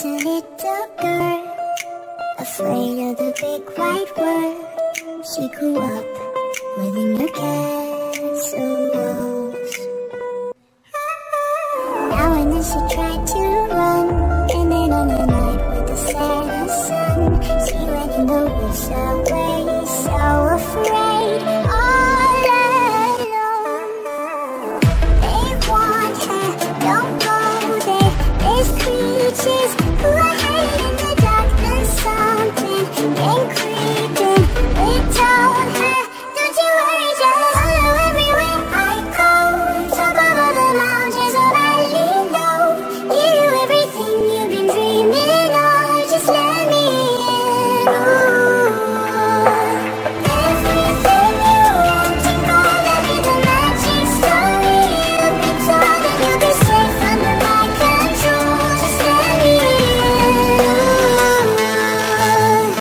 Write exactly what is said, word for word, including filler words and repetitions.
just a little girl, afraid of the big wide world. She grew up within her castle walls. Now and then she tried to